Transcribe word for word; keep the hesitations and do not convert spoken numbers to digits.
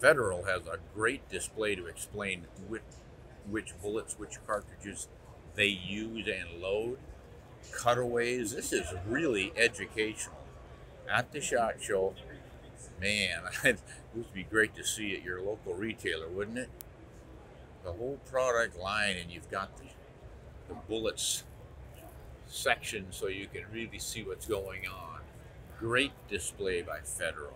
Federal has a great display to explain which, which bullets, which cartridges they use and load, cutaways. This is really educational. At the SHOT Show, man, it would be great to see at your local retailer, wouldn't it? The whole product line, and you've got the, the bullets section so you can really see what's going on. Great display by Federal.